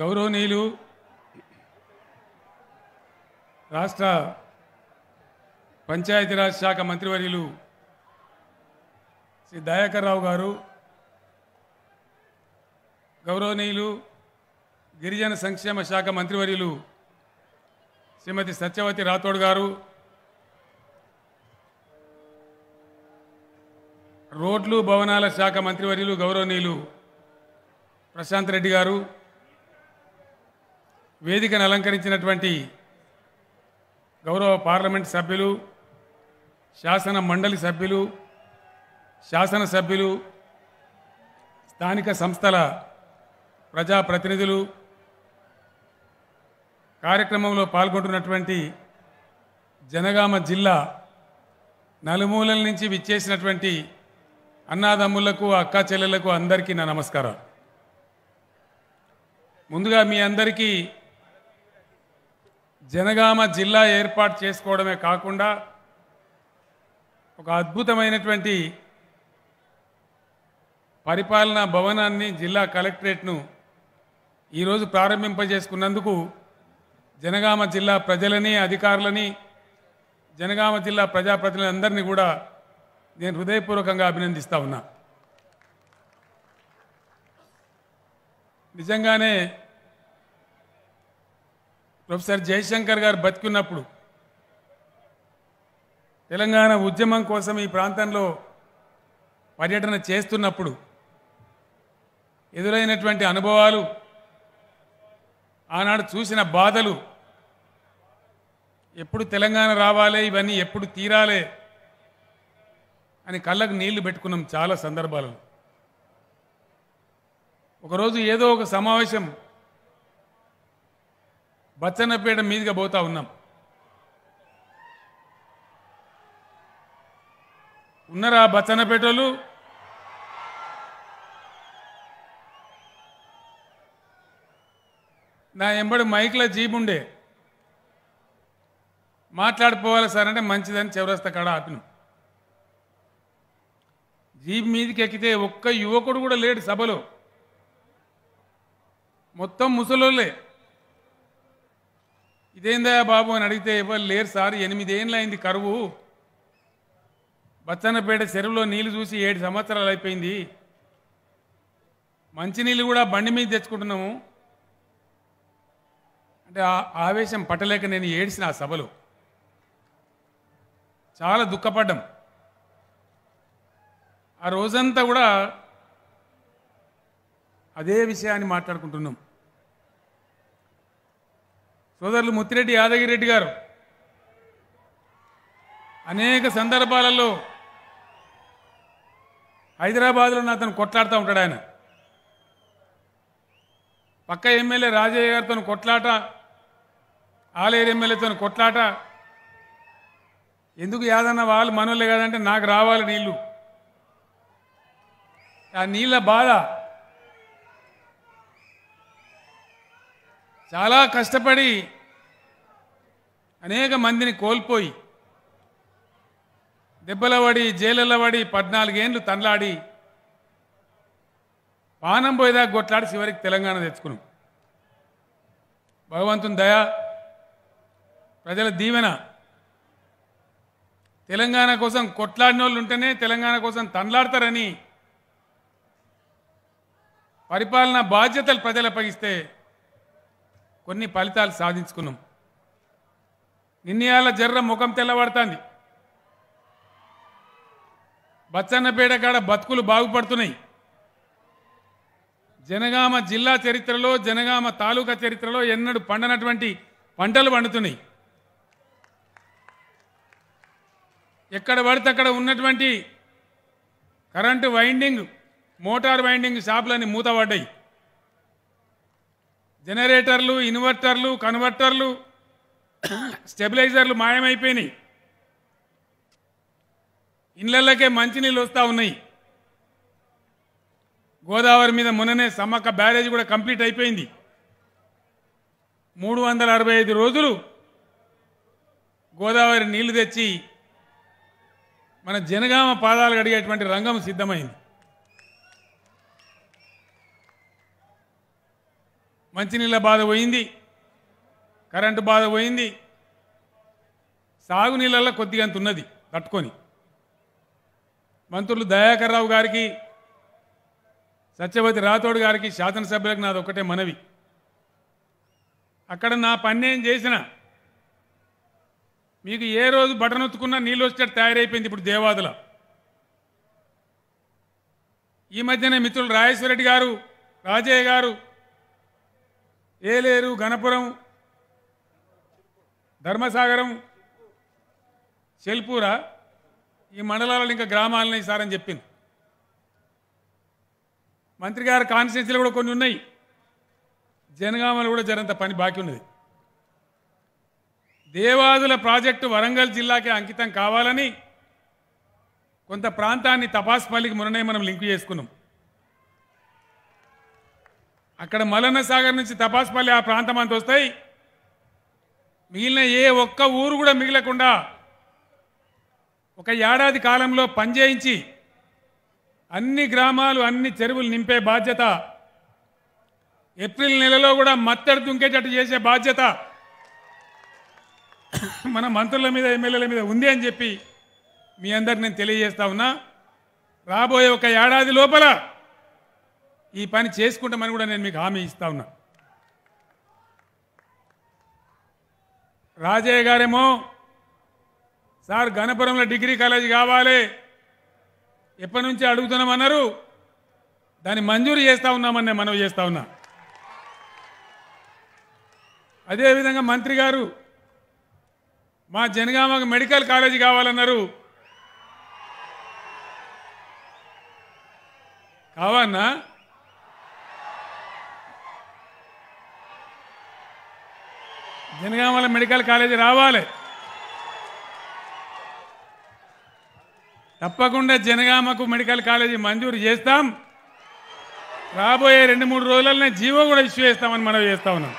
గౌరవనీయులు రాష్ట్ర పంచాయతీరాజ్ శాఖ మంత్రివర్యులు శ్రీ దయాకర్రావు గారు, గౌరవనీయులు గిరిజన సంక్షేమ శాఖ మంత్రివర్యులు శ్రీమతి సత్యవతి రాథోడ్ గారు, రోడ్లు భవనాల శాఖ మంత్రివర్యులు గౌరవనీయులు ప్రశాంత్ రెడ్డి గారు, వేదికను అలంకరించినటువంటి గౌరవ పార్లమెంట్ సభ్యులు, శాసన మండలి సభ్యులు, శాసనసభ్యులు, స్థానిక సంస్థల ప్రజాప్రతినిధులు, కార్యక్రమంలో పాల్గొంటున్నటువంటి జనగామ జిల్లా నలుమూలల నుంచి విచ్చేసినటువంటి అన్నదమ్ములకు, అక్క చెల్లెలకు అందరికీ నా నమస్కారం. ముందుగా మీ అందరికీ జనగామ జిల్లా ఏర్పాటు చేసుకోవడమే కాకుండా ఒక అద్భుతమైనటువంటి పరిపాలనా భవనాన్ని, జిల్లా కలెక్టరేట్ను ఈరోజు ప్రారంభింపజేసుకున్నందుకు జనగామ జిల్లా ప్రజలని, అధికారులని, జనగామ జిల్లా ప్రజాప్రతినిధులందరినీ కూడా నేను హృదయపూర్వకంగా అభినందిస్తా ఉన్నా. నిజంగానే ప్రొఫెసర్ జయశంకర్ గారు బతికున్నప్పుడు తెలంగాణ ఉద్యమం కోసం ఈ ప్రాంతంలో పర్యటన చేస్తున్నప్పుడు ఎదురైనటువంటి అనుభవాలు, ఆనాడు చూసిన బాధలు, ఎప్పుడు తెలంగాణ రావాలి, ఇవన్నీ ఎప్పుడు తీరాలే అని కళ్ళకు నీళ్లు పెట్టుకున్నాం చాలా సందర్భాలలో. ఒకరోజు ఏదో ఒక సమావేశం బచ్చన్నపేట మీదుగా పోతా ఉన్నాం. ఉన్నారా బచ్చన్నపేటోళ్ళు? నా ఎంబడి మైక్లో జీబు ఉండే, మాట్లాడిపోవాలి సార్ అంటే మంచిదని చౌరస్తా కాడ ఆపినాం. జీబు మీదకి ఎక్కితే ఒక్క యువకుడు కూడా లేడు సభలో, మొత్తం ముసలోళ్ళే. ఇదేందా బాబు అని అడిగితే ఎవరు లేరు సార్, 8 ఏళ్ళు అయింది కరువు, బచ్చన్నపేట చెరువులో నీళ్లు చూసి 7 సంవత్సరాలు అయిపోయింది, మంచినీళ్ళు కూడా బండి మీద తెచ్చుకుంటున్నాము అంటే ఆవేశం పట్టలేక నేను ఏడ్చిన ఆ సభలో. చాలా దుఃఖపడ్డాం. ఆ రోజంతా కూడా అదే విషయాన్ని మాట్లాడుకుంటున్నాం. సోదరులు ముత్తిరెడ్డి యాదగిరెడ్డి గారు అనేక సందర్భాలలో హైదరాబాద్లో నాతో కొట్లాడుతూ ఉంటాడు. ఆయన పక్క ఎమ్మెల్యే రాజయ్య గారితో కొట్లాట, ఆలేరు ఎమ్మెల్యేతో కొట్లాట. ఎందుకు యాదన్న వాళ్ళు మనోళ్ళే కాదంటే నాకు రావాలి నీళ్ళు, ఆ నీళ్ళ బాధ. చాలా కష్టపడి అనేక మందిని కోల్పోయి, దెబ్బలబడి, జైలబడి, 14 ఏళ్ళు తన్లాడి, పానం పోయేదాకా కొట్లాడి చివరికి తెలంగాణ తెచ్చుకున్నాం. భగవంతుని దయ, ప్రజల దీవెన. తెలంగాణ కోసం కొట్లాడిన వాళ్ళు ఉంటేనే తెలంగాణ కోసం తన్లాడతారని పరిపాలనా బాధ్యతలు ప్రజలు అప్పగిస్తే కొన్ని ఫలితాలు సాధించుకున్నాం. నిన్నయాల జర్ర ముఖం తెల్లబడుతుంది, బచ్చన్నపేట కాడ బతుకులు బాగుపడుతున్నాయి. జనగామ జిల్లా చరిత్రలో, జనగామ తాలూకా చరిత్రలో ఎన్నడూ పండనటువంటి పంటలు పండుతున్నాయి. ఎక్కడ పడితే అక్కడ ఉన్నటువంటి కరెంటు వైండింగ్, మోటార్ వైండింగ్ షాపులన్నీ మూతపడ్డాయి. జనరేటర్లు, ఇన్వర్టర్లు, కన్వర్టర్లు, స్టెబిలైజర్లు మాయమైపోయినాయి. ఇళ్ళకే మంచినీళ్ళు వస్తూ ఉన్నాయి. గోదావరి మీద మొన్ననే సమ్మక్క బ్యారేజ్ కూడా కంప్లీట్ అయిపోయింది. 365 రోజులు గోదావరి నీళ్లు తెచ్చి మన జనగామ పాదాలు కడిగేటువంటి రంగం సిద్ధమైంది. మంచినీళ్ళ బాధ పోయింది, కరెంట్ బాధ పోయింది, సాగునీళ్ళల్లో కొద్దిగా అంత ఉన్నది తట్టుకొని. మంత్రులు దయాకర్ రావు గారికి, సత్యవతి రాథోడ్ గారికి, శాసనసభ్యులకు నాది ఒకటే మనవి. అక్కడ నా పని నేను చేసిన, మీకు ఏ రోజు బటన్ ఒత్తుకున్నా నీళ్ళు వచ్చేటట్టు తయారైపోయింది ఇప్పుడు దేవాదుల. ఈ మధ్యనే మిత్రులు రాజేశ్వర రెడ్డి గారు, రాజయ్య గారు ఏలేరు, గణపురం, ధర్మసాగరం, చెల్పూర ఈ మండలాలను ఇంకా గ్రామాలని సారని చెప్పింది. మంత్రి గారు కాన్స్టిట్యున్సీలు కూడా కొన్ని ఉన్నాయి, జనగామలు కూడా జరంత పని బాకీ ఉన్నది. దేవాదుల ప్రాజెక్టు వరంగల్ జిల్లాకే అంకితం కావాలని కొంత ప్రాంతాన్ని తపాస్పల్లికి మొన్ననే మనం లింకు చేసుకున్నాం. అక్కడ మలన్న సాగర్ నుంచి తపాస్పల్లి ఆ ప్రాంతం అంత వస్తాయి, మిగిలిన ఏ ఒక్క ఊరు కూడా మిగలకుండా ఒక ఏడాది కాలంలో పనిచేయించి అన్ని గ్రామాలు అన్ని చెరువులు నింపే బాధ్యత, ఏప్రిల్ నెలలో కూడా మత్తడి దుంకేటట్టు చేసే బాధ్యత మన మంత్రుల మీద ఎమ్మెల్యేల మీద ఉంది అని చెప్పి మీ అందరికి నేను తెలియజేస్తా ఉన్నా. రాబోయే ఒక ఏడాది లోపల ఈ పని చేసుకుంటామని కూడా నేను మీకు హామీ ఇస్తా ఉన్నా. రాజయ్య గారేమో సార్ గణపురంలో డిగ్రీ కాలేజ్ కావాలి ఎప్పటి నుంచి అడుగుతున్నామన్నారు, దాన్ని మంజూరు చేస్తూ ఉన్నామని నేను మనవి చేస్తూ ఉన్నా. అదేవిధంగా మంత్రి గారు మా జనగామకు మెడికల్ కాలేజ్ కావాలన్నారు, కావన్నా జనగామలో మెడికల్ కాలేజీ రావాలి. తప్పకుండా జనగామకు మెడికల్ కాలేజీ మంజూరు చేస్తాం. రాబోయే 2-3 రోజులనే జీవో కూడా ఇష్యూ చేస్తామని మనం చేస్తా ఉన్నాం.